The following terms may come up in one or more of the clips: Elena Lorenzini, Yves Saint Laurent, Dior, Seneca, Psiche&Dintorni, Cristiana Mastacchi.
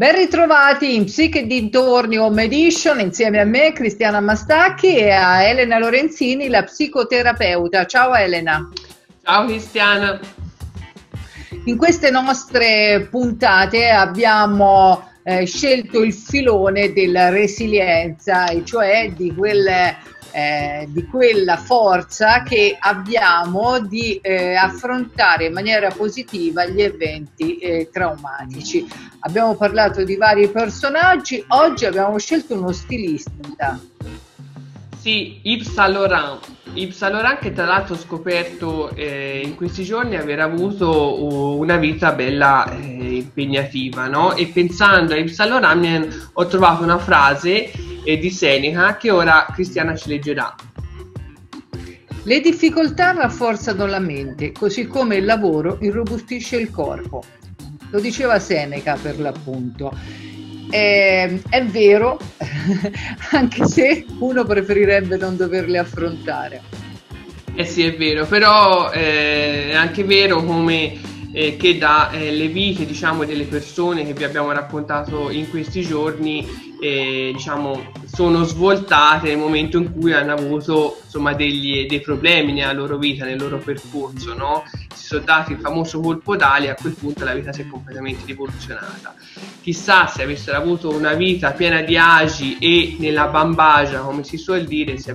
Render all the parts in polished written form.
Ben ritrovati in Psiche&Dintorni Home Edition insieme a me Cristiana Mastacchi e a Elena Lorenzini, la psicoterapeuta. Ciao Elena. Ciao Cristiana. In queste nostre puntate abbiamo scelto il filone della resilienza, e cioè di quella forza che abbiamo di affrontare in maniera positiva gli eventi traumatici. Abbiamo parlato di vari personaggi, oggi abbiamo scelto uno stilista. Sì, Yves Saint Laurent. Yves Saint Laurent, che tra l'altro ho scoperto in questi giorni aver avuto una vita bella impegnativa, no? E pensando a Yves Saint Laurent ho trovato una frase di Seneca che ora Cristiana ci leggerà. Le difficoltà rafforzano la mente, così come il lavoro irrobustisce il corpo. Lo diceva Seneca, per l'appunto. È vero, anche se uno preferirebbe non doverle affrontare. Eh sì, è vero, però è anche vero come che dalle vite, diciamo, delle persone che vi abbiamo raccontato in questi giorni, diciamo, sono svoltate nel momento in cui hanno avuto, insomma, dei problemi nella loro vita, nel loro percorso, no? Si sono dati il famoso colpo d'ali, a quel punto la vita si è completamente rivoluzionata. Chissà se avessero avuto una vita piena di agi e nella bambagia, come si suol dire, se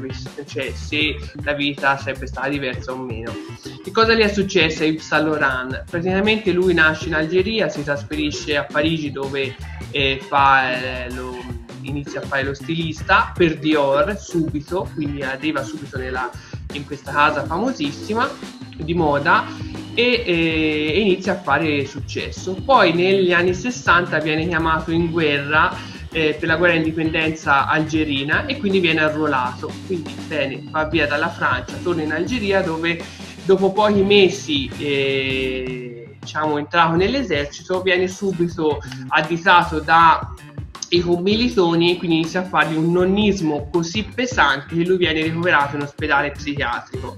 la vita sarebbe stata diversa o meno. Che cosa gli è successo a Yves Saint Laurent? Praticamente lui nasce in Algeria, si trasferisce a Parigi dove inizia a fare lo stilista per Dior subito, quindi arriva subito in questa casa famosissima di moda e inizia a fare successo. Poi negli anni 60 viene chiamato in guerra per la guerra di indipendenza algerina e quindi viene arruolato, quindi bene, va via dalla Francia, torna in Algeria dove dopo pochi mesi diciamo entrato nell'esercito viene subito additato dai commilitoni e quindi inizia a fargli un nonnismo così pesante che lui viene ricoverato in ospedale psichiatrico.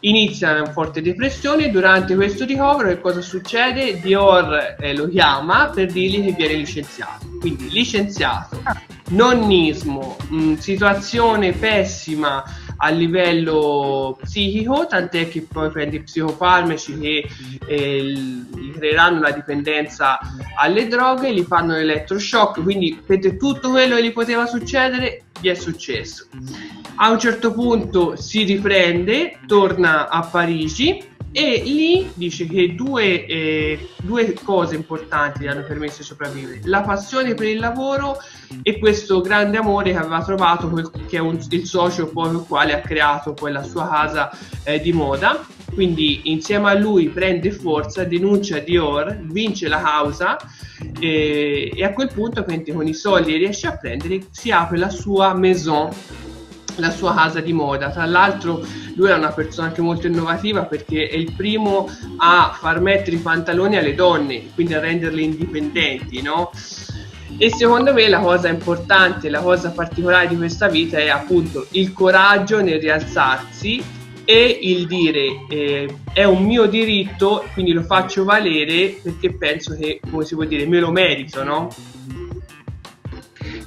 Inizia una forte depressione. Durante questo ricovero che cosa succede? Dior lo chiama per dirgli che viene licenziato. Quindi licenziato, nonnismo, situazione pessima a livello psichico, tant'è che poi prende psicofarmaci che gli creeranno la dipendenza alle droghe, gli fanno l'elettroshock, quindi per tutto quello che gli poteva succedere gli è successo. A un certo punto si riprende, torna a Parigi e lì dice che due cose importanti gli hanno permesso di sopravvivere: la passione per il lavoro e questo grande amore che aveva trovato, che è il socio poi con il quale ha creato poi la sua casa di moda. Quindi insieme a lui prende forza, denuncia Dior, vince la causa e a quel punto, quindi, con i soldi che riesce a prendere, si apre la sua maison, la sua casa di moda. Tra l'altro lui è una persona anche molto innovativa perché è il primo a far mettere i pantaloni alle donne, quindi a renderle indipendenti, no? E secondo me la cosa importante, la cosa particolare di questa vita è appunto il coraggio nel rialzarsi e il dire è un mio diritto, quindi lo faccio valere perché penso che, come si può dire, me lo merito, no?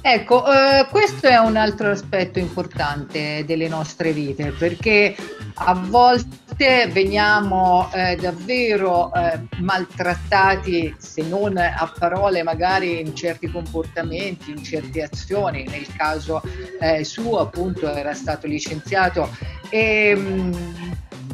Ecco, questo è un altro aspetto importante delle nostre vite, perché a volte veniamo davvero maltrattati, se non a parole, magari in certi comportamenti, in certe azioni. Nel caso suo, appunto, era stato licenziato e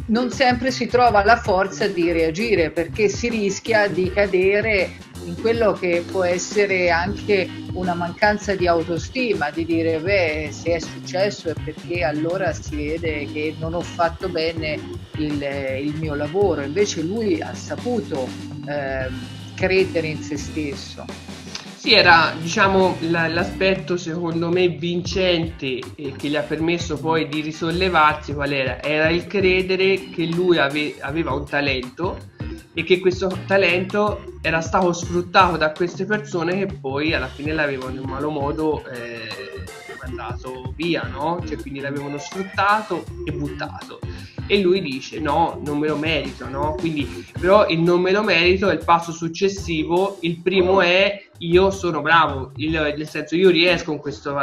non sempre si trova la forza di reagire, perché si rischia di cadere in quello che può essere anche una mancanza di autostima, di dire beh, se è successo è perché allora si vede che non ho fatto bene il mio lavoro. Invece lui ha saputo credere in se stesso. Sì, era, diciamo, l'aspetto secondo me vincente che gli ha permesso poi di risollevarsi. Qual era? Era il credere che lui aveva un talento e che questo talento era stato sfruttato da queste persone che poi alla fine l'avevano in malo modo mandato via, no? Cioè, quindi l'avevano sfruttato e buttato. E lui dice no, non me lo merito, no? Quindi però il non me lo merito è il passo successivo. Il primo è io sono bravo, nel senso io riesco in questo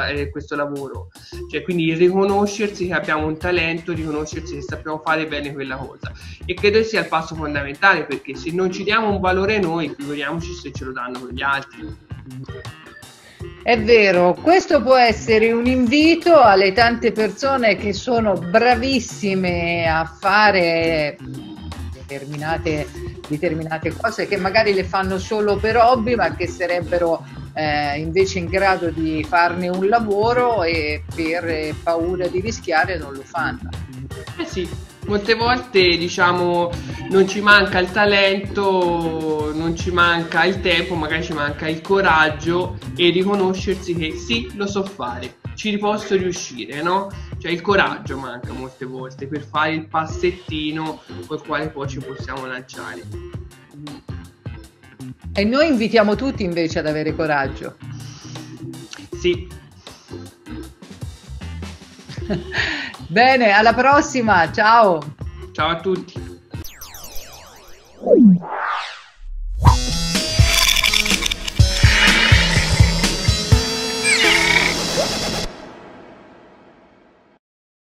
lavoro, cioè quindi riconoscersi che abbiamo un talento, riconoscersi che sappiamo fare bene quella cosa, e credo sia il passo fondamentale, perché se non ci diamo un valore noi, figuriamoci se ce lo danno con gli altri. È vero, questo può essere un invito alle tante persone che sono bravissime a fare determinate cose, che magari le fanno solo per hobby, ma che sarebbero invece in grado di farne un lavoro e per paura di rischiare non lo fanno. Eh sì, molte volte diciamo non ci manca il talento, non ci manca il tempo, magari ci manca il coraggio e riconoscersi che sì, lo so fare, ci posso riuscire, no? Cioè il coraggio manca molte volte per fare il passettino col quale poi ci possiamo lanciare. E noi invitiamo tutti invece ad avere coraggio. Sì. Bene, alla prossima, ciao! Ciao a tutti!